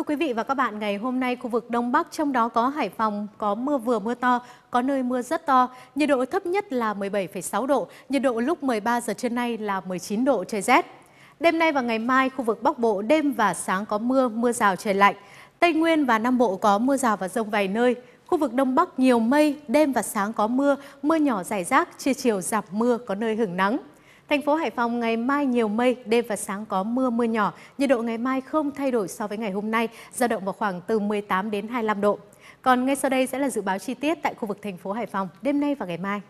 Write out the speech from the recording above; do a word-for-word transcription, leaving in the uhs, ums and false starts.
Thưa quý vị và các bạn, ngày hôm nay khu vực Đông Bắc trong đó có Hải Phòng có mưa vừa mưa to, có nơi mưa rất to. Nhiệt độ thấp nhất là mười bảy phẩy sáu độ, nhiệt độ lúc mười ba giờ trưa nay là mười chín độ, trời rét. Đêm nay và ngày mai khu vực Bắc Bộ đêm và sáng có mưa, mưa rào trời lạnh. Tây Nguyên và Nam Bộ có mưa rào và dông vài nơi. Khu vực Đông Bắc nhiều mây, đêm và sáng có mưa, mưa nhỏ rải rác, trưa chiều giảm mưa, có nơi hửng nắng. Thành phố Hải Phòng ngày mai nhiều mây, đêm và sáng có mưa, mưa nhỏ. Nhiệt độ ngày mai không thay đổi so với ngày hôm nay, dao động vào khoảng từ mười tám đến hai mươi lăm độ. Còn ngay sau đây sẽ là dự báo chi tiết tại khu vực thành phố Hải Phòng đêm nay và ngày mai.